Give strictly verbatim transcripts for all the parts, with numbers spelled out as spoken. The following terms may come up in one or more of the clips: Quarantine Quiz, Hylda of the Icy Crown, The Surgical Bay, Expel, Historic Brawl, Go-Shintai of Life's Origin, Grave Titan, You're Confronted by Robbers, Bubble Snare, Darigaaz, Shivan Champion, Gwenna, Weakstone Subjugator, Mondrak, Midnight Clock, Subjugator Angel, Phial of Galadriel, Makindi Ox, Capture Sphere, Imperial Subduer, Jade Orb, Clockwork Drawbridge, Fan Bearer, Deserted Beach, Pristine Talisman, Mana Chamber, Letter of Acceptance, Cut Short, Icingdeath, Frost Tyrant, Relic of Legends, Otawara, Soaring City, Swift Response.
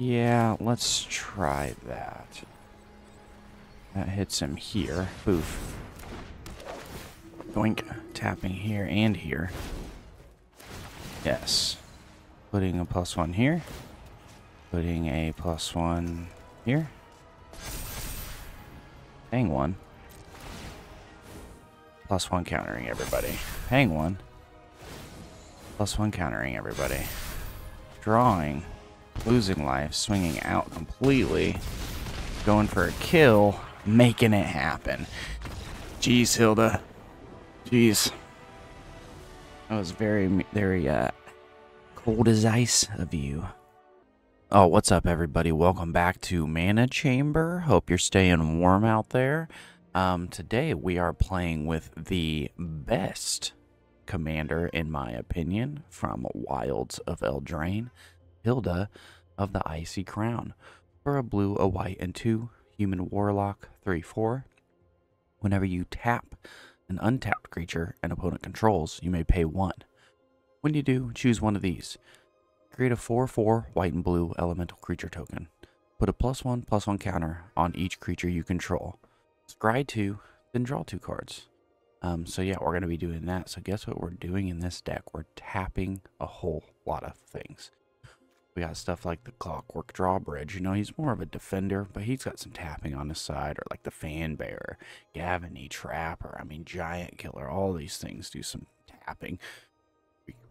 Yeah, let's try that. That hits him here. Boof. Doink. Tapping here and here. Yes. Putting a plus one here. Putting a plus one here. Hang one. Plus one countering everybody. Hang one. Plus one countering everybody. Drawing. Losing life. Swinging out completely. Going for a kill. Making it happen. Jeez, Hylda. Jeez. That was very, very uh, cold as ice of you. Oh, what's up, everybody? Welcome back to Mana Chamber. Hope you're staying warm out there. Um, today we are playing with the best commander, in my opinion, from Wilds of Eldraine, Hylda of the Icy Crown. For a blue, a white, and two, human warlock, three four. Whenever you tap an untapped creature an opponent controls, you may pay one. When you do, choose one of these. Create a four four white and blue elemental creature token. Put a plus one plus one counter on each creature you control. Scry two, then draw two cards. Um, so yeah, we're going to be doing that. So guess what we're doing in this deck? We're tapping a whole lot of things. We got stuff like the Clockwork Drawbridge. You know, he's more of a defender, but he's got some tapping on his side. Or like the Fan Bearer, Gavany, Trapper. I mean, Giant Killer. All these things do some tapping.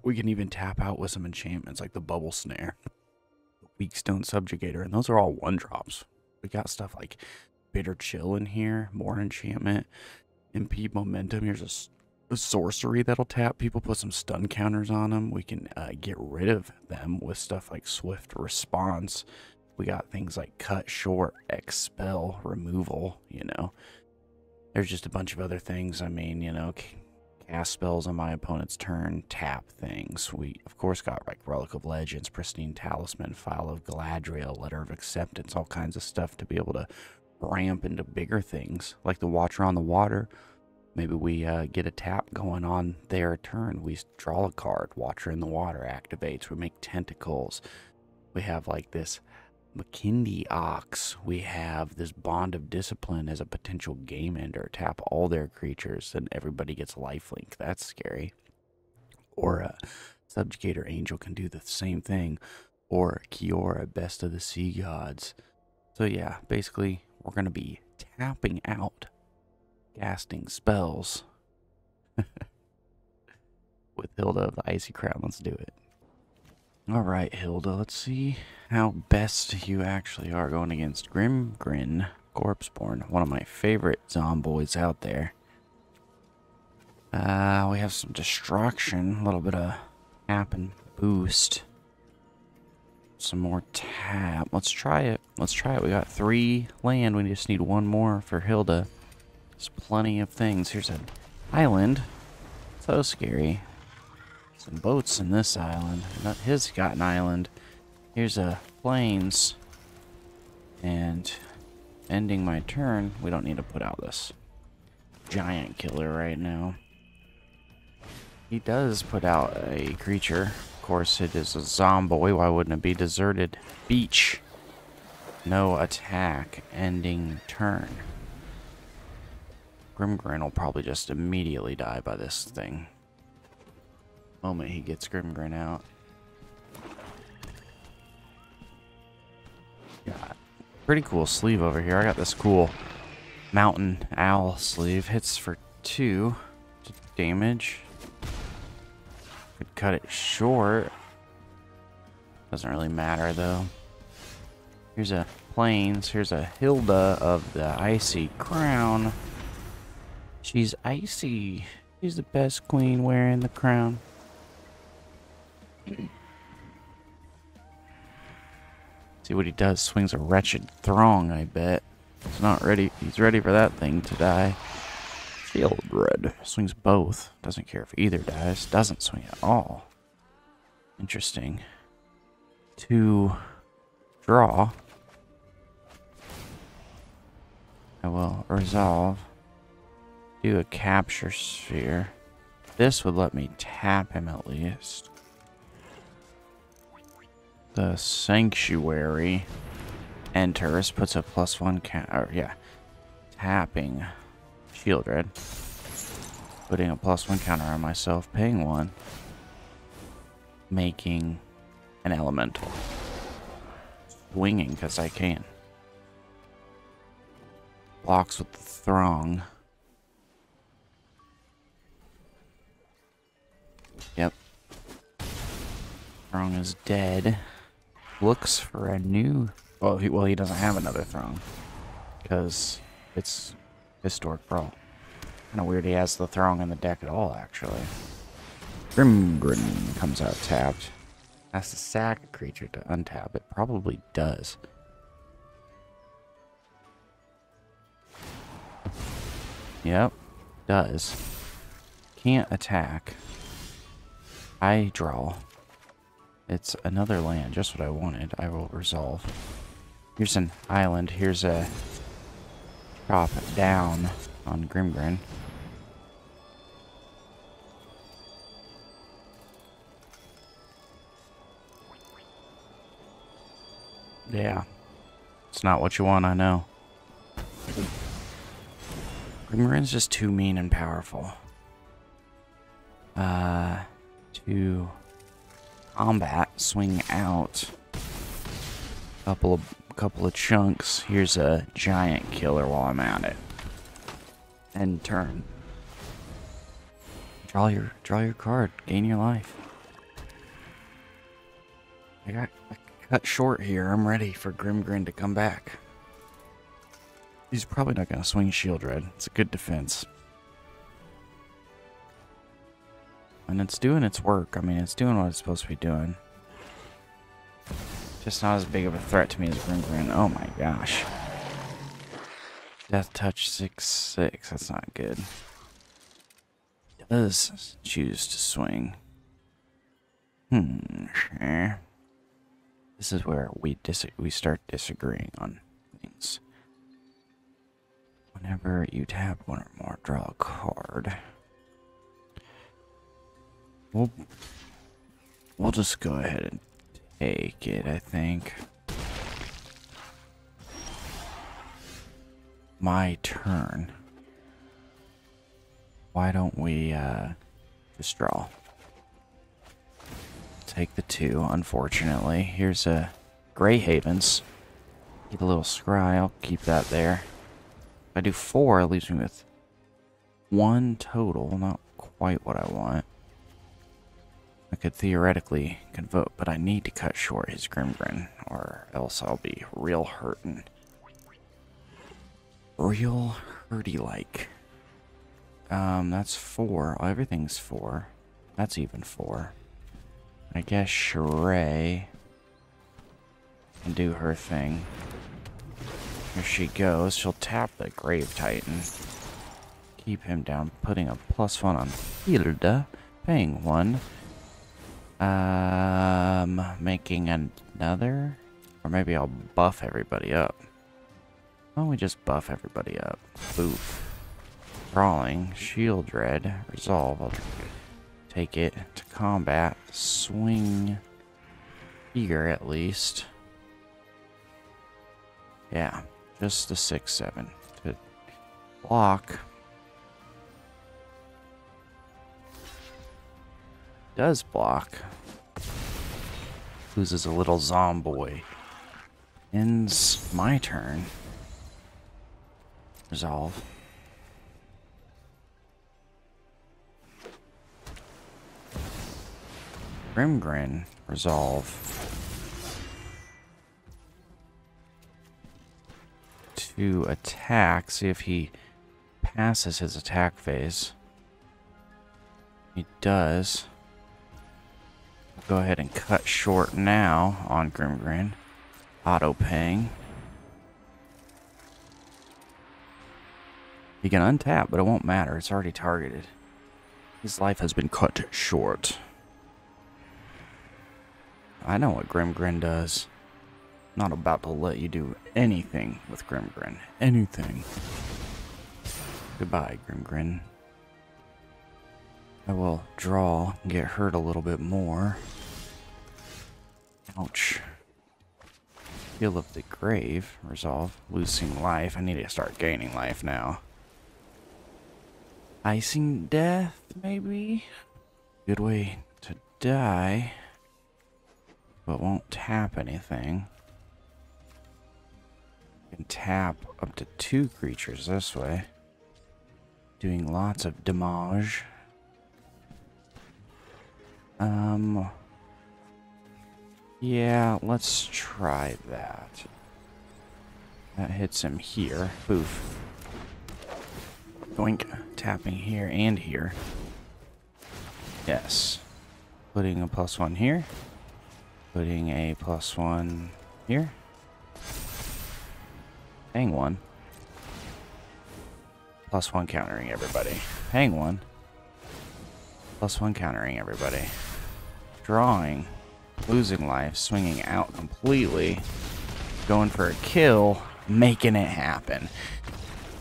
We can even tap out with some enchantments like the Bubble Snare, the Weakstone Subjugator, and those are all one-drops. We got stuff like Bitter Chill in here, more enchantment, Impede Momentum. Here's a, a sorcery that'll tap. People put some stun counters on them. We can uh, get rid of them with stuff like Swift Response. We got things like Cut Short, Expel, Removal, you know. There's just a bunch of other things. I mean, you know... Cast spells on my opponent's turn, tap things. We, of course, got like Relic of Legends, Pristine Talisman, Phial of Galadriel, Letter of Acceptance, all kinds of stuff to be able to ramp into bigger things. Like the Watcher on the Water, maybe we uh, get a tap going on their turn. We draw a card, Watcher in the Water activates, we make tentacles. We have like this Makindi Ox. We have this Bond of Discipline as a potential game ender. Tap all their creatures and everybody gets lifelink. That's scary. Or a Subjugator Angel can do the same thing. Or Kiora, Best of the Sea Gods. So yeah, basically we're going to be tapping out, casting spells with Hylda of the Icy Crown. Let's do it. All right, Hylda, let's see how best you actually are going against Grimgrin, Corpse-Born, one of my favorite zomboids out there. Uh, we have some destruction, a little bit of tap and boost. Some more tap. Let's try it. Let's try it. We got three land. We just need one more for Hylda. There's plenty of things. Here's an island. So scary. Some boats in this island. His got an island. Here's a plains. And ending my turn, we don't need to put out this Giant Killer right now. He does put out a creature. Of course, it is a zomboid. Why wouldn't it be? Deserted Beach. No attack. Ending turn. Grimgrin will probably just immediately die by this thing. Moment he gets Grimgrin out. Got pretty cool sleeve over here. I got this cool mountain owl sleeve. Hits for two damage. Could cut it short. Doesn't really matter though. Here's a plains. Here's a Hylda of the Icy Crown. She's icy. She's the best queen wearing the crown. See what he does. Swings a wretched throng, I bet. He's not ready. He's ready for that thing to die. Shield red. Swings both. Doesn't care if either dies. Doesn't swing at all. Interesting. To draw. I will resolve. Do a capture sphere. This would let me tap him at least. the Sanctuary enters, puts a plus one count, or yeah, tapping Shield Red, putting a plus one counter on myself, paying one, making an elemental, swinging because I can, blocks with the Throng. Yep. Throng is dead. Looks for a new... Well, he, well, he doesn't have another Throng. Because it's Historic Brawl. Kind of weird he has the Throng in the deck at all, actually. Grimgrin comes out tapped. Has to sack a creature to untap. It probably does. Yep. Does. Can't attack. I draw. It's another land, just what I wanted. I will resolve. Here's an island. Here's a chop down on Grimgrin. Yeah. It's not what you want, I know. Grimgrin's just too mean and powerful. Uh... To combat, swing out couple of couple of chunks. Here's a Giant Killer while I'm at it. End turn. Draw your draw your card. Gain your life. I got I cut short here. I'm ready for Grimgrin to come back. He's probably not gonna swing Shield Red. It's a good defense. And it's doing its work. I mean, it's doing what it's supposed to be doing. Just not as big of a threat to me as Grimgrin. Oh my gosh. Death Touch six six. That's not good. It does choose to swing. Hmm. Sure. This is where we dis we start disagreeing on things. Whenever you tap one or more, draw a card. We'll, we'll just go ahead and take it, I think. My turn. Why don't we uh, just draw? Take the two, unfortunately. Here's a Grey Havens. Get a little scry, I'll keep that there. If I do four, it leaves me with one total. Not quite what I want. I could theoretically convoke, but I need to cut short his Grimgrin, or else I'll be real hurtin'. Real hurty-like. Um, that's four. Oh, everything's four. That's even four. I guess Sheree can do her thing. Here she goes. She'll tap the Grave Titan. Keep him down, putting a plus one on Hylda, paying one. Um, making another? Or maybe I'll buff everybody up. Why don't we just buff everybody up? Boof. Brawling, Shield Red, Resolve. I'll take it to combat. Swing here at least. Yeah, just the six seven to block. Does block. Loses a little zomboy. Ends my turn. Resolve. Grimgrin. Resolve. To attack. See if he passes his attack phase. He does. Go ahead and cut short now on Grimgrin. Auto paying. He can untap, but it won't matter. It's already targeted. His life has been cut short. I know what Grimgrin does. I'm not about to let you do anything with Grimgrin. Anything. Goodbye, Grimgrin. I will draw and get hurt a little bit more. Ouch. Phial of the Grave. Resolve. Losing life. I need to start gaining life now. Icingdeath, maybe? Good way to die. But won't tap anything. You can tap up to two creatures this way. Doing lots of damage. Um... Yeah, let's try that. That hits him here. Boof. Doink. Tapping here and here. Yes. Putting a plus one here. Putting a plus one here. Hang one. Plus one countering everybody. Hang one. Plus one countering everybody. Drawing. Losing life, swinging out completely, going for a kill, making it happen.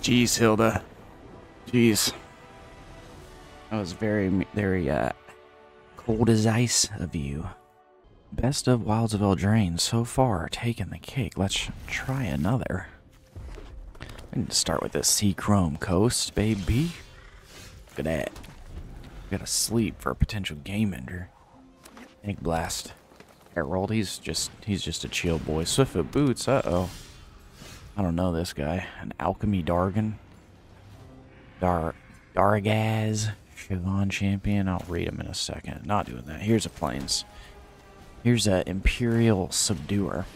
Jeez, Hylda. Jeez. That was very, very uh, cold as ice of you. Best of Wilds of Eldraine so far, taking the cake. Let's try another. I need to start with this Sea Chrome Coast, baby. Look at that. We gotta sleep for a potential game ender. Egg Blast. Harold, he's just he's just a chill boy. Swiftfoot Boots, uh-oh. I don't know this guy. An Alchemy Dargan. Dar Dargaz. Shivan Champion. I'll read him in a second. Not doing that. Here's a Plains. Here's a Imperial Subduer.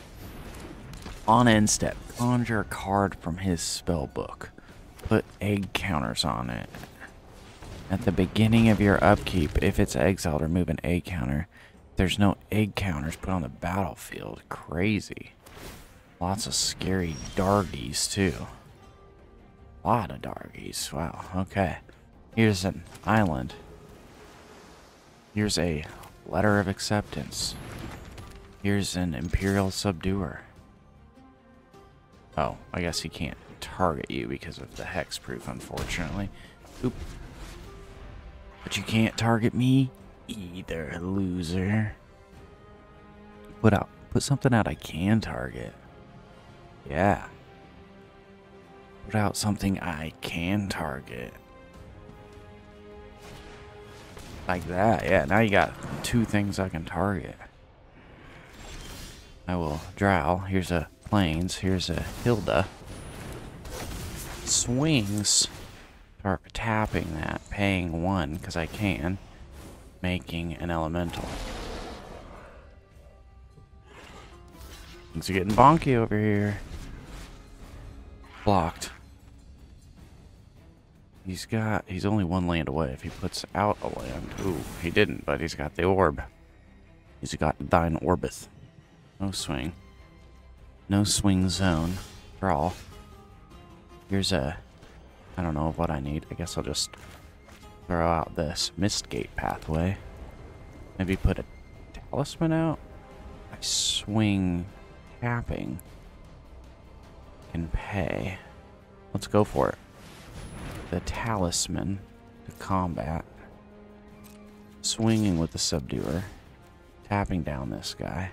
On end step. Conjure a card from his spell book. Put egg counters on it. At the beginning of your upkeep, if it's exiled, remove an egg counter. There's no egg counters put on the battlefield. Crazy. Lots of scary dargies, too. A lot of dargies. Wow. Okay. Here's an island. Here's a Letter of Acceptance. Here's an Imperial Subduer. Oh, I guess he can't target you because of the hexproof, unfortunately. Oop. But you can't target me. Either, loser. Put out, put something out I can target. Yeah. Put out something I can target. Like that, yeah. Now you got two things I can target. I will drow. Here's a Plains. Here's a Hylda. Swings. Start tapping that, paying one, because I can. Making an elemental. Things are getting bonky over here. Blocked. He's got... He's only one land away if he puts out a land. Ooh, he didn't, but he's got the orb. He's got thine orbith. No swing. No swing zone. Draw. Here's a... I don't know what I need. I guess I'll just... throw out this Mistgate Pathway. Maybe put a Talisman out. I swing tapping. And pay. Let's go for it. The Talisman to combat. Swinging with the Subduer. Tapping down this guy.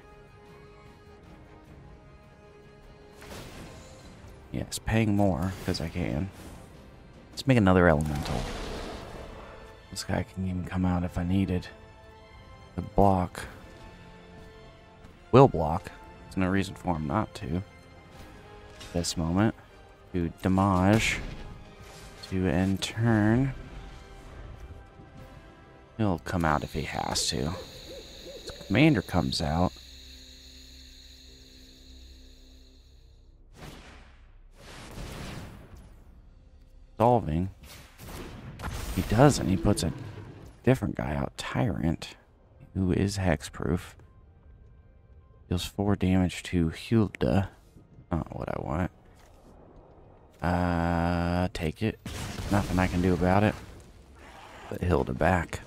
Yes, paying more because I can. Let's make another Elemental. This guy can even come out if I needed. The block. Will block. There's no reason for him not to. At this moment. Do damage. To end turn. He'll come out if he has to. His commander comes out. Solving. He doesn't. He puts a different guy out, Tyrant, who is hexproof. Deals four damage to Hylda. Not what I want. Uh, take it. Nothing I can do about it. Put Hylda back.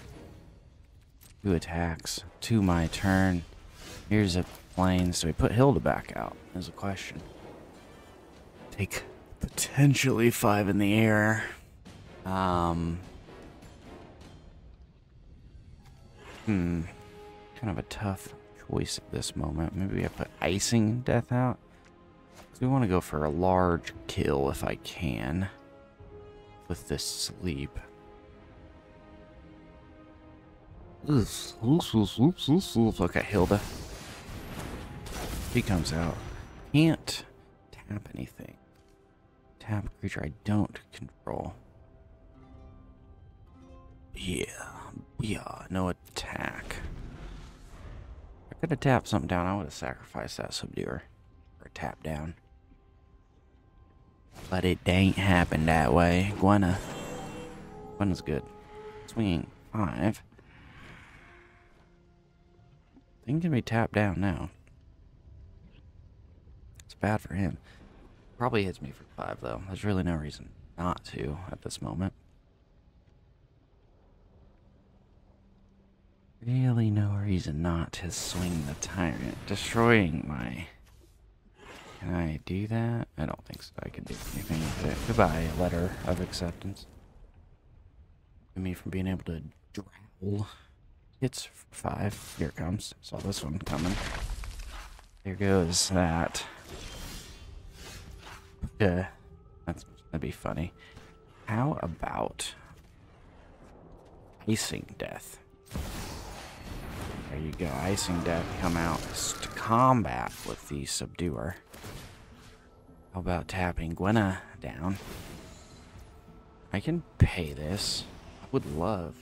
Two attacks to my turn. Here's a Plane, so we put Hylda back out. Is a question. Take potentially five in the air. Um. Hmm, kind of a tough wasted this moment. Maybe I put Icingdeath out. We want to go for a large kill if I can with this sleep. Oof, oof, oof, oof, oof, oof. Okay, Hylda. She comes out. Can't tap anything. Tap a creature I don't control. Yeah, yeah, no attack. If I could have tapped something down, I would have sacrificed that subduer. Or tap down. But it ain't happened that way. Gwenna. Gwenna's good. Swinging five. Thing can be tapped down now. It's bad for him. Probably hits me for five, though. There's really no reason not to at this moment. Really no reason not to swing the tyrant. Destroying my... Can I do that? I don't think so. I can do anything with it. Goodbye, Letter of Acceptance. To me from being able to drowl. It's five. Here it comes. Saw this one coming. There goes that. Yeah, that's that'd be funny. How about Icingdeath? There you go. Icingdeath come out to combat with the subduer. How about tapping Gwenna down? I can pay this. I would love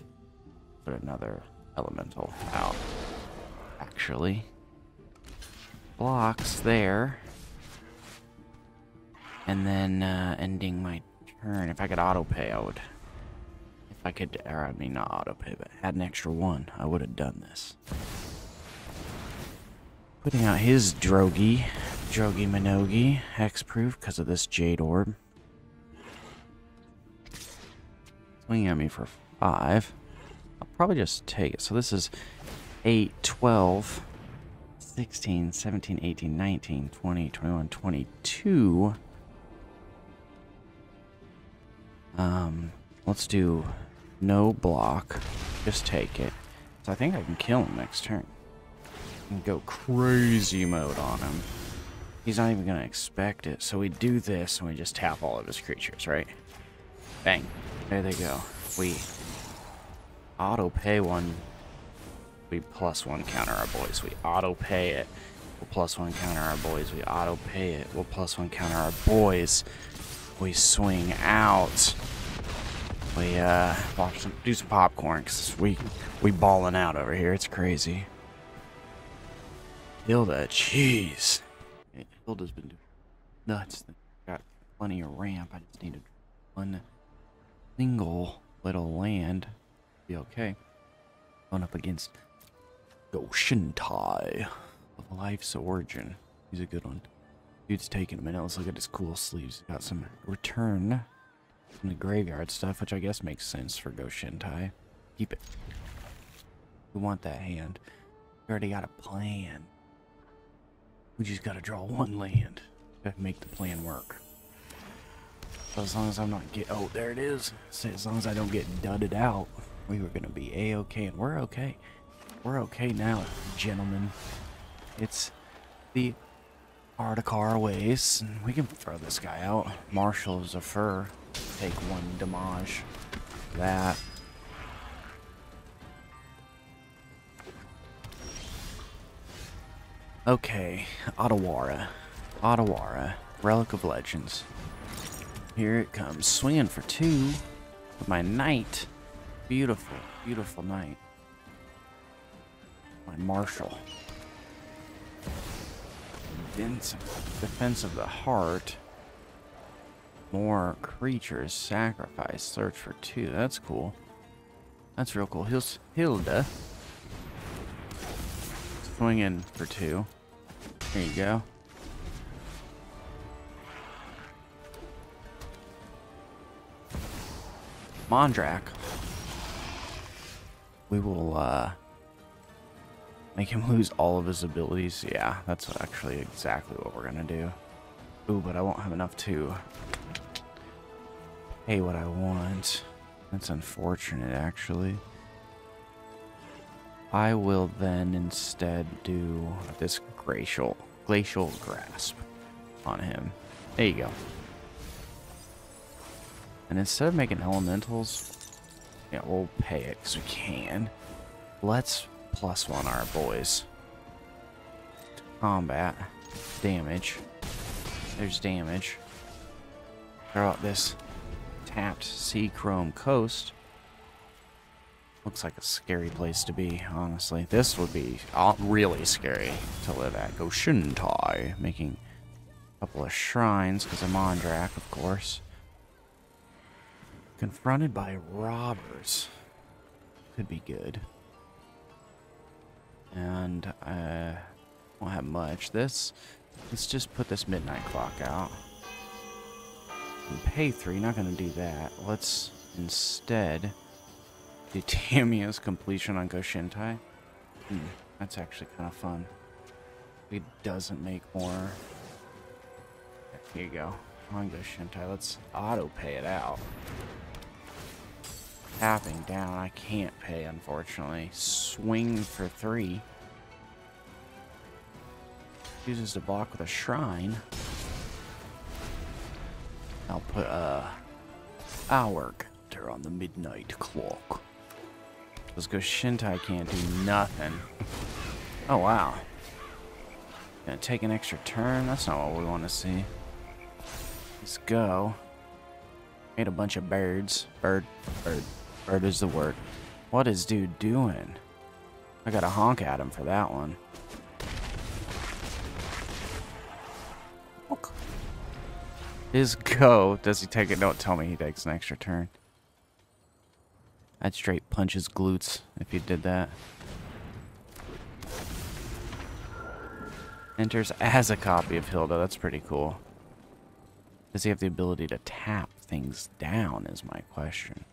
to put another elemental out. Actually. Blocks there. And then uh, ending my turn. If I could auto-pay, I would... If I could... Or, I mean, not auto-pay, but had an extra one, I would have done this. Putting out his Drogi. Drogi Minogi, hexproof because of this Jade Orb. Swinging at me for five. I'll probably just take it. So this is eight, twelve, sixteen, seventeen, eighteen, nineteen, twenty, twenty-one, twenty-two. Um, let's do no block. Just take it. So I think I can kill him next turn. And go crazy mode on him. He's not even going to expect it. So we do this and we just tap all of his creatures, right? Bang. There they go. We auto-pay one. We plus one counter our boys. We auto-pay it. We'll plus one counter our boys. We auto-pay it. We'll plus one counter our boys. We swing out. We uh, watch some, do some popcorn because we, we balling out over here. It's crazy. Hylda, jeez. Hilda's been doing nuts. Got plenty of ramp. I just needed one single little land. Be okay. Going up against Go-Shintai of Life's Origin. He's a good one. Dude's taking a minute. Let's look at his cool sleeves. Got some return from the graveyard stuff, which I guess makes sense for Go-Shintai. Keep it. We want that hand. We already got a plan. We just gotta draw one land. Gotta make the plan work. So as long as I'm not get oh there it is. So as long as I don't get dudded out, we were gonna be a-okay, and we're okay. We're okay now, gentlemen. It's the Articar ways. We can throw this guy out. Marshal Zephyr. Take one damage. That. Okay, Otawara, Otawara, Relic of Legends. Here it comes, swinging for two with my knight. Beautiful, beautiful knight. My marshal. Defense of the heart. More creatures sacrifice. Search for two. That's cool. That's real cool. Hylda, swing in for two. There you go. Mondrak. We will uh, make him lose all of his abilities. Yeah, that's actually exactly what we're going to do. Ooh, but I won't have enough to pay what I want. That's unfortunate, actually. I will then instead do this glacial, glacial grasp on him. There you go. And instead of making elementals, yeah, we'll pay it because we can. Let's plus one our boys. Combat. Damage. There's damage. Throw out this tapped Sea Chrome Coast. Looks like a scary place to be, honestly. This would be really scary to live at. Go-Shintai, making a couple of shrines because of Mondrak, of course. Confronted by robbers. Could be good. And uh won't have much. This let's just put this midnight clock out. And pay three, not gonna do that. Let's instead do Tamiya's completion on Go-Shintai. Hmm, that's actually kinda fun. It doesn't make more. Here you go. On Go-Shintai. Let's auto pay it out. Tapping down, I can't pay, unfortunately. Swing for three. Chooses to block with a shrine. I'll put a Hourglass on the Midnight Clock. Let's go. Shintai can't do nothing. Oh, wow. Gonna take an extra turn? That's not what we want to see. Let's go. Made a bunch of birds. Bird, bird. Bird is the word. What is dude doing? I gotta honk at him for that one. Honk. His go. Does he take it? Don't tell me he takes an extra turn. I'd straight punch his glutes if he did that. Enters as a copy of Hylda. That's pretty cool. Does he have the ability to tap things down is my question.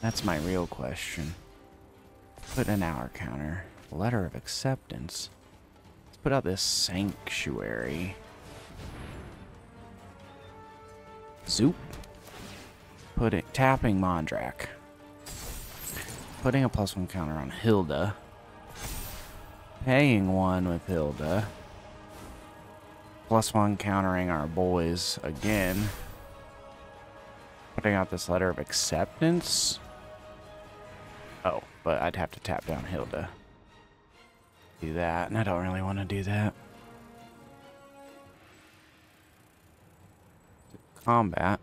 That's my real question. Put an hour counter. Letter of acceptance. Let's put out this sanctuary. Zoop. Put it tapping Mondrak. Putting a plus one counter on Hylda. Paying one with Hylda. Plus one countering our boys again. Putting out this letter of acceptance. Oh, but I'd have to tap down Hylda. Do that, and I don't really want to do that. Combat.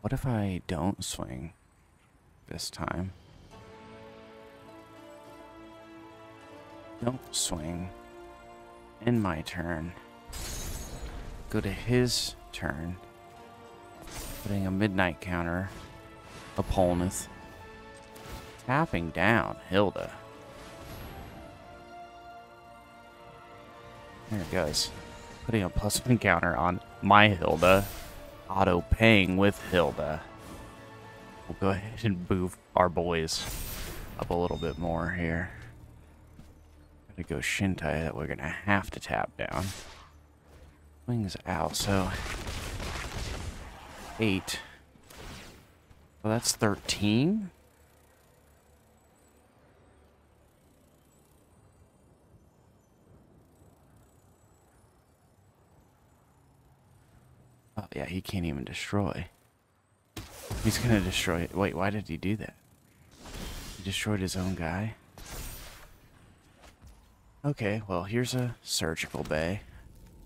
What if I don't swing this time? Don't swing. In my turn. Go to his turn. Putting a midnight counter. Upholneth. Tapping down Hylda. There it goes. Putting a plus one counter on my Hylda. Auto paying with Hylda. We'll go ahead and move our boys up a little bit more here. To go Shintai that we're gonna have to tap down. Wings out, so eight. Well, that's thirteen. Oh yeah, he can't even destroy. He's gonna destroy it. Wait, why did he do that? He destroyed his own guy. Okay, well, here's a surgical bay,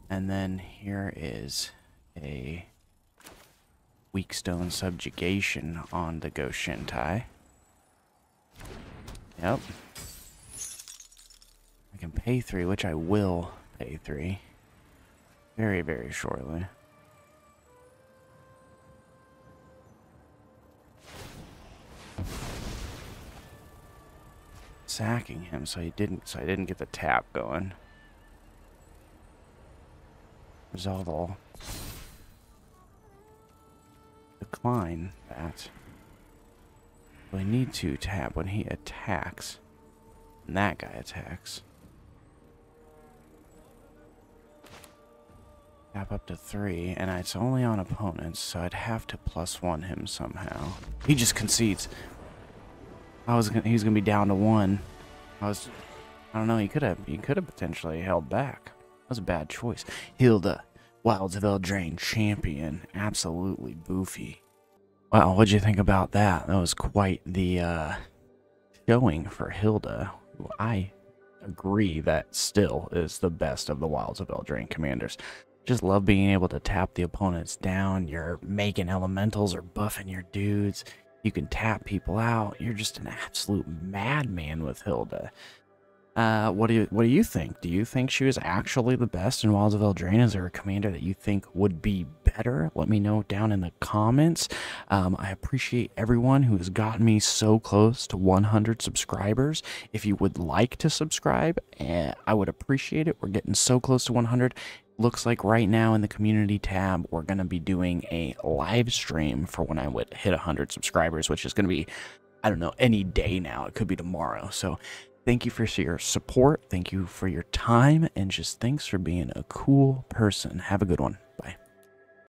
and then here is a Weakstone Subjugation on the Go-Shintai. Yep. I can pay three, which I will pay three. Very, very shortly. Sacking him, so he didn't. So I didn't get the tap going. Resolve all. Decline that. We need to tap when he attacks, and that guy attacks. Tap up to three, and it's only on opponents, so I'd have to plus one him somehow. He just concedes. I was gonna, he was gonna be down to one. I was, I don't know. He could have, he could have potentially held back. That was a bad choice. Hylda, Wilds of Eldraine champion, absolutely boofy. Wow, what'd you think about that? That was quite the uh, showing for Hylda. I agree that still is the best of the Wilds of Eldraine commanders. Just love being able to tap the opponents down. You're making elementals or buffing your dudes. You can tap people out. You're just an absolute madman with Hylda. Uh, what do you what do you think? Do you think she was actually the best in Wilds of Eldraine? Is there a commander that you think would be better? Let me know down in the comments. Um, I appreciate everyone who has gotten me so close to one hundred subscribers. If you would like to subscribe, eh, I would appreciate it. We're getting so close to one hundred. Looks like right now in the community tab, we're going to be doing a live stream for when I would hit one hundred subscribers, which is going to be, I don't know, any day now. It could be tomorrow. So thank you for your support. Thank you for your time. And just thanks for being a cool person. Have a good one. Bye.